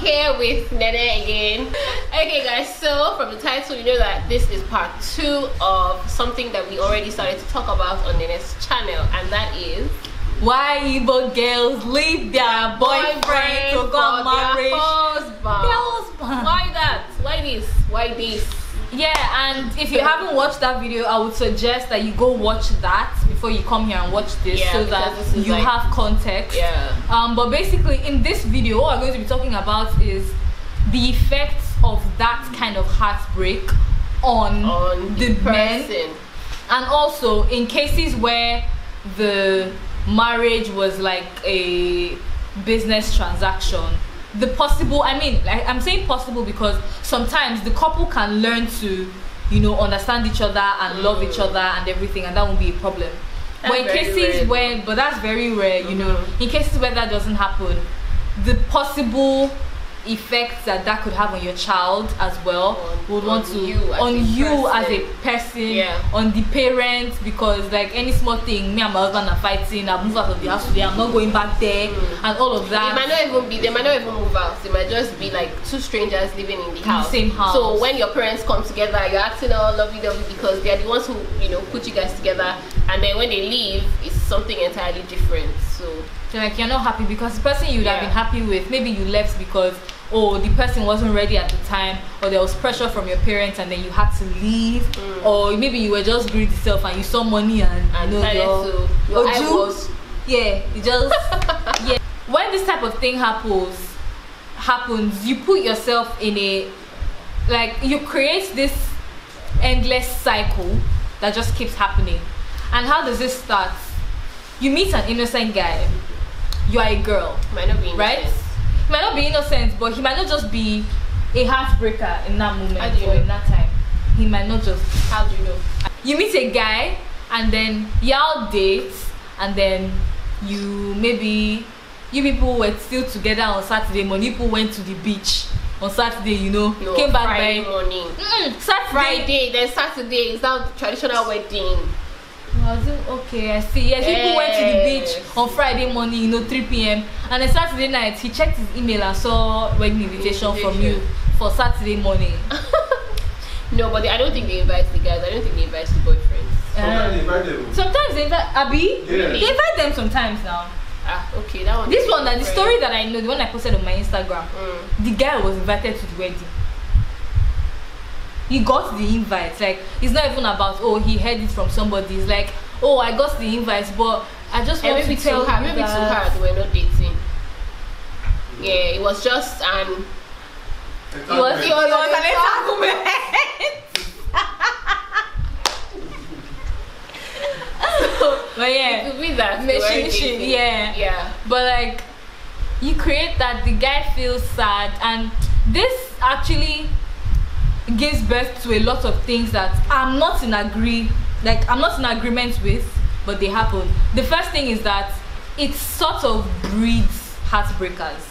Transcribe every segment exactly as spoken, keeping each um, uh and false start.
here with Nenne again. Okay guys, so from the title you know that this is part two of something that we already started to talk about on Nenne's channel, and that is why Igbo girls leave their boyfriend, boyfriend to go marry their husband. Why that? Why this? Why this? Yeah, and if you haven't watched that video, I would suggest that you go watch that before you come here and watch this, yeah, so that this you like, have context. Yeah. Um, but basically, in this video, what we're going to be talking about is the effects of that kind of heartbreak on, on the, the person, men, and also in cases where the marriage was like a business transaction. The possible, I mean, like, I'm saying possible because sometimes the couple can learn to, you know, understand each other and mm. love each other and everything, and that won't be a problem. That's but in cases rare. where, but that's very rare, you mm-hmm. know, in cases where that doesn't happen, the possible effects that that could have on your child as well on, would want on to you on you person. as a person, yeah. on the parents, because like any small thing, me and my husband are fighting, I move out of the house today, I'm not going back there, mm. and all of that. They might not even be, they might not even move out, they might just be like two strangers living in the house, same house. So when your parents come together, you're acting all lovey-dovey because they're the ones who, you know, put you guys together, and then when they leave, it's something entirely different. So you're like, you're not happy because the person you'd yeah. have been happy with, maybe you left because oh, the person wasn't ready at the time, or there was pressure from your parents and then you had to leave, mm. or maybe you were just greedy self and you saw money and, and you know, your, to, your oju, was. yeah you just yeah when this type of thing happens happens you put yourself in a, like, you create this endless cycle that just keeps happening. And how does this start? You meet an innocent guy. You are a girl, might not be right? He might not be innocent, but he might not just be a heartbreaker in that moment or know? in that time. He might not just. How do you know? You meet a guy, and then y'all date, and then you maybe you people were still together on Saturday. Many people went to the beach on Saturday. You know, no, came back Friday by morning. Mm-mm, Saturday. Friday, then Saturday is now the traditional wedding. Okay, I see. Yes, people hey. went to the beach on Friday morning, you know, three p m and then Saturday night, he checked his email and saw wedding invitation from you for Saturday morning. No, but they, I don't think they invite the guys. I don't think they invite the boyfriends. Sometimes um, they invite them. Sometimes they invite Abi. Yeah. They invite them sometimes now. Ah, okay, that one. This one, that the story that I know, the one I posted on my Instagram. Mm. The guy was invited to the wedding. He got the invite. Like, it's not even about oh he heard it from somebody. It's like, oh, I got the invite, but I just want to tell her. Maybe too hard. We're not dating. Yeah, it was just an. It was it was an entanglement. But yeah, it could be that. Machine, yeah, yeah. But like, you create that the guy feels sad, and this actually gives birth to a lot of things that I'm not in agree like I'm not in agreement with, but they happen. The first thing is that it sort of breeds heartbreakers.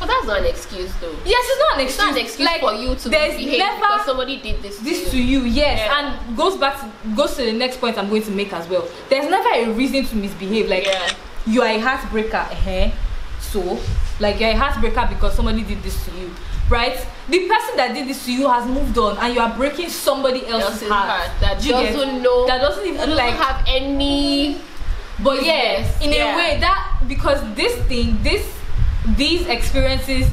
But that's not an excuse though. Yes, it's not an excuse. It's not an excuse like, for you to behave because somebody did this this to you. To you yes, yeah. And goes back to, goes to the next point I'm going to make as well. There's never a reason to misbehave. Like yeah. you are a heartbreaker, eh? So like you're a heartbreaker because somebody did this to you. Right, the person that did this to you has moved on, and you are breaking somebody else's heart, heart that you doesn't get, know, that doesn't even doesn't like have any. But yes, yeah, in yeah. a way that because this thing, this these experiences,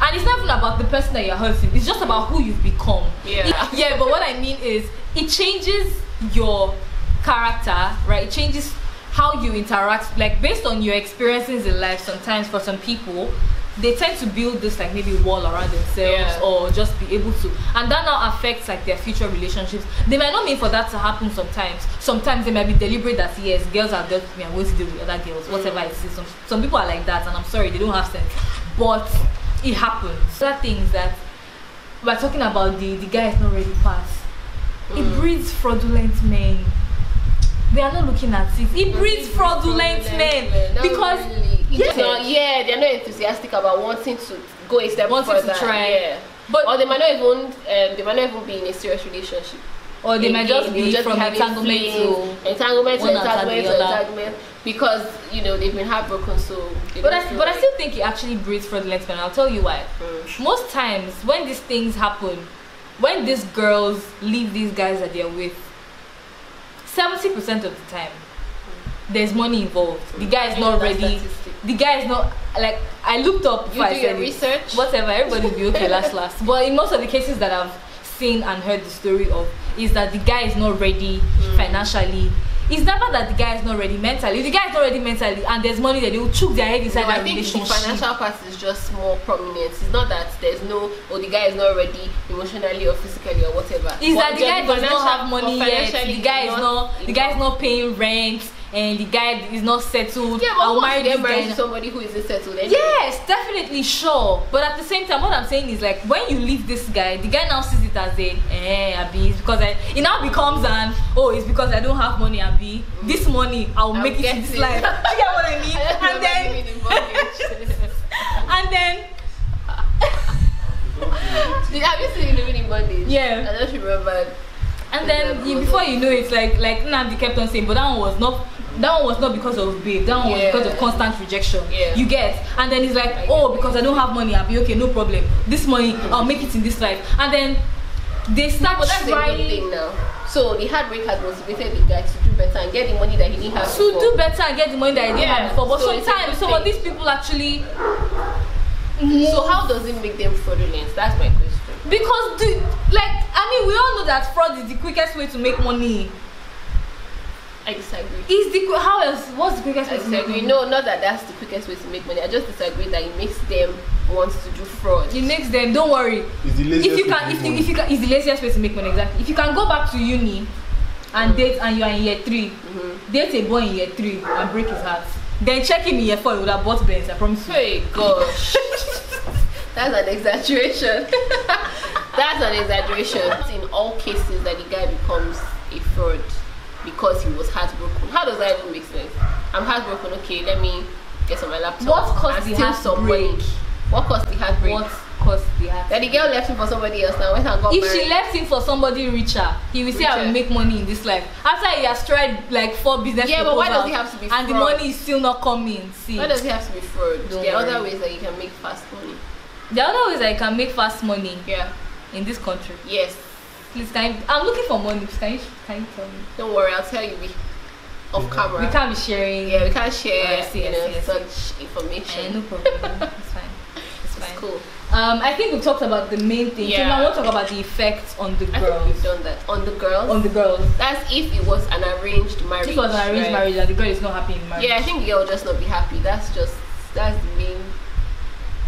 and it's not even about the person that you're hurting. It's just about who you've become. Yeah, it, yeah. But what I mean is, it changes your character, right? It changes how you interact, like based on your experiences in life. Sometimes for some people, they tend to build this like maybe wall around themselves, yeah. or just be able to, and that now affects like their future relationships. They might not mean for that to happen sometimes. Sometimes they might be deliberate that yes, girls are girls with me, I'm going to deal with other girls, whatever it is. Some, some people are like that, and I'm sorry, they don't have sense, but it happens. Other things that we're talking about, the, the guy is not ready part. Mm. It breeds fraudulent men. They are not looking at it. It breeds fraudulent men, men. because. Really. Yes. Not, yeah, they're not enthusiastic about wanting to go a step wanting further. To try. Yeah. But or they might not even um, they might not even be in a serious relationship. Or they might just be from entanglement to entanglement to entanglement to entanglement because, you know, they've been heartbroken, so... But I, but I still think it actually breeds fraudulent men. I'll tell you why. Mm. Most times, when these things happen, when these girls leave these guys that they're with, seventy percent of the time, there's money involved. The guy is not ready. The guy is not, like, I looked up before I said research. Whatever, everybody will be okay last last. But in most of the cases that I've seen and heard the story of, is that the guy is not ready mm. financially. It's never that the guy is not ready mentally. If the guy is not ready mentally and there's money, that they will choke their head inside no, that I think relationship. The financial part is just more prominent. It's not that there's no, or the guy is not ready emotionally or physically or whatever. It's but that the guy does not have money yet. The guy is not, the guy is not paying rent. And the guy is not settled. Yeah, but I'll marry this guy to somebody who isn't settled anyway. Yes, definitely, sure. But at the same time, what I'm saying is, like, when you leave this guy, the guy now sees it as a, eh, Abi, it's because I, it now becomes an, oh, it's because I don't have money, Abi. Mm. This money, I'll, I'll make it in this it. life. Do you get what I mean? I and, then, and then... Did, have you seen Living in Bondage? Yeah. I don't remember. And then, you, before you know it, like, like Nnamdi kept on saying, but that one was not... That one was not because of babe, that one yeah. was because of constant rejection. Yeah. You get? And then it's like, oh, because I don't have money, I'll be okay, no problem. This money, I'll make it in this life. And then they start well, that's trying. The thing now. So the heartbreak has motivated the guy to do better and get the money that he didn't have to before. To do better and get the money that he didn't yeah. have before. But so sometimes, some of these people actually... Mm. So how does it make them fraudulent? That's my question. Because, the, like, I mean, we all know that fraud is the quickest way to make money. I disagree. Is the how else? What's the quickest way I to disagree. make money? No, not that that's the quickest way to make money. I just disagree that it makes them want to do fraud. It makes them. Don't worry. It's the laziest. If you can, if you, if you can, it's the laziest way to make money. Exactly. If you can go back to uni and mm-hmm. date, and you are in year three, mm-hmm. date a boy in year three and break his heart, then check him in year four. You would have bought Benz. I promise you. Hey gosh, that's an exaggeration. That's an exaggeration. In all cases, that the guy becomes a fraud. Because he was heartbroken. How does that even make sense? I'm heartbroken, okay, let me get on my laptop. What caused the heartbreak? What caused the heartbreak? What caused the heartbreak? That the girl left him for somebody else and went and got if married. She left him for somebody richer, he will richer. say I will make money in this life. After he has tried like four business Yeah, but why does he have to be fraud? And the money is still not coming. See. Why does he have to be fraud? Don't there are worry. other ways that you can make fast money. There are other ways that you can make fast money. Yeah. In this country. Yes. Please, can you, I'm looking for money. Can you, can you tell me? Don't worry, I'll tell you. We, off camera. We can't be sharing. Yeah, we can't share uh, see, you know, see, such see. information. Uh, no problem. It's fine. It's, it's fine. cool. Um, I think we talked about the main thing. Yeah. So now I want to talk about the effects on the girls. I think we've done that. On the girls? On the girls. That's if it was an arranged marriage. If it was an arranged right? marriage and the girl is not happy in marriage. Yeah, I think the girl will just not be happy. That's just, that's the main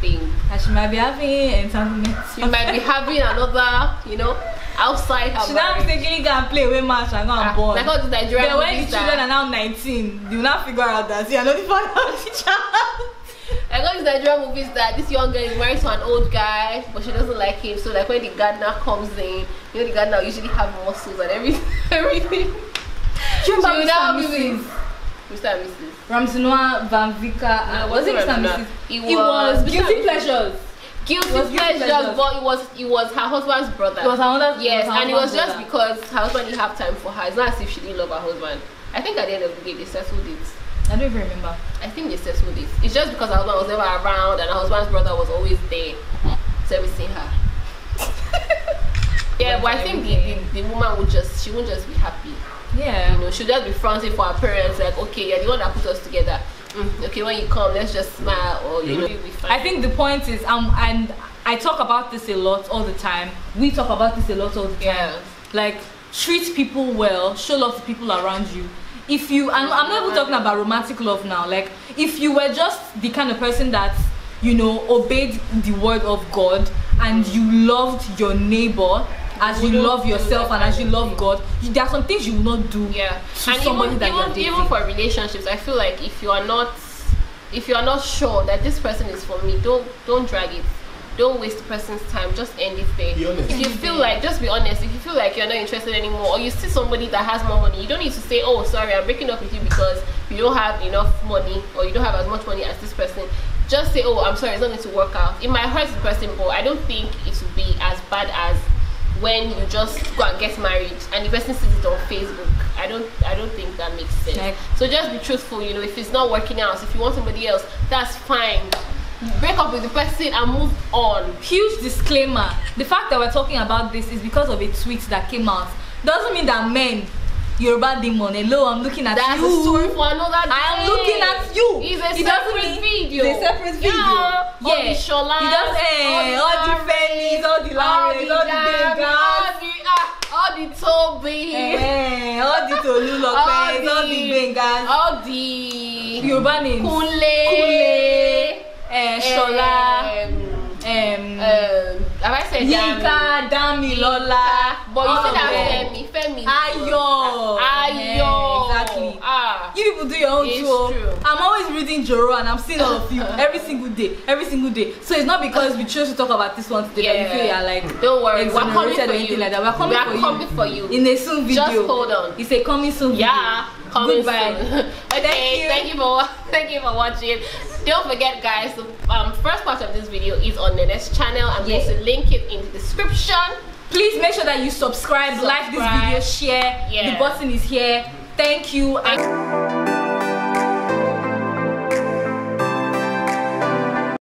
thing. And she might be having entanglement. She might be having another, you know, outside her. She now mistakenly go and play with match and go and ah, born. Like all the Nigerian Then when the children that. are now nineteen, they will now figure out that see, I know the father of the child. Like all these Nigerian movies that this young girl is married to an old guy, but she doesn't like him. So like when the gardener comes in, you know the gardener usually have muscles and everything. everything. Do you remember Mister and Missus Mister and Missus Ramsinoa Van Vika? No, was it Mister and Missus? It was, it was Guilty Pleasures. Guilty pleasures, but it was it was her husband's brother. It was her husband's Yes, her and husband's it was just brother. because her husband didn't have time for her. It's not as if she didn't love her husband. I think at the end of the day they settled it. I don't even remember. I think they settled it. It's just because her husband was never around and her husband's brother was always there servicing her. Yeah, but I think the, the, the woman would just she wouldn't just be happy. Yeah. You know, she'll just be fronting for her parents, like, okay, you're the one that put us together. Okay, when you come, let's just smile, or you know, be fine. I think the point is, um, and I talk about this a lot all the time. We talk about this a lot all the time. Yeah. Like, treat people well, show love to people around you. If you, and I'm not even talking about romantic love now. Like, if you were just the kind of person that, you know, obeyed the word of God and you loved your neighbor as you love yourself and as you love God, you, there are some things you will not do yeah. to and somebody even, that even, you're dating. Even for relationships, I feel like if you are not, if you are not sure that this person is for me, don't don't drag it, don't waste the person's time. Just end it there. If you feel like, just be honest. If you feel like you're not interested anymore, or you see somebody that has more money, you don't need to say, oh, sorry, I'm breaking up with you because you don't have enough money or you don't have as much money as this person. Just say, oh, I'm sorry, it's not going to work out. It might hurt the person, but I don't think it will be as bad as when you just go and get married and the person sees it on Facebook. I don't I don't think that makes sense. Like, so just be truthful, you know, if it's not working out, if you want somebody else, that's fine. Break up with the person and move on. Huge disclaimer. The fact that we're talking about this is because of a tweet that came out. Doesn't mean that men, Yoruba demon, hello, I'm looking at That's you. That's a story for another day. I am looking at you. It's a it separate video. It's a separate video. Yeah. All yeah. the sholas. It does, eh, all the fannies, all the lambs, all the bengas. All the Toby, eh, all the Tolu Lopez, all the bengas. All the Yoruba names. Kunle. Eh, Shola. Um, um, have I said Yinka, Dami, Lola, but you said that Femi, Femi, Ayo, Ayo, exactly. Ah, you people do your own show. I'm always reading Joro, and I'm seeing all of you every single day, every single day. So it's not because we chose to talk about this one today yeah. that we feel yeah, like don't worry, we're coming for you. Like that. We're coming, we are for, coming you. for you in a soon video. Just hold on, it's a coming soon. Yeah. Video. Goodbye. Okay, thank you. thank you for thank you for watching. Don't forget, guys, the um, first part of this video is on Nenne's channel. I'm yeah. going to link it in the description. Please make sure that you subscribe, subscribe. like this video, share. Yeah. The button is here. Thank you. And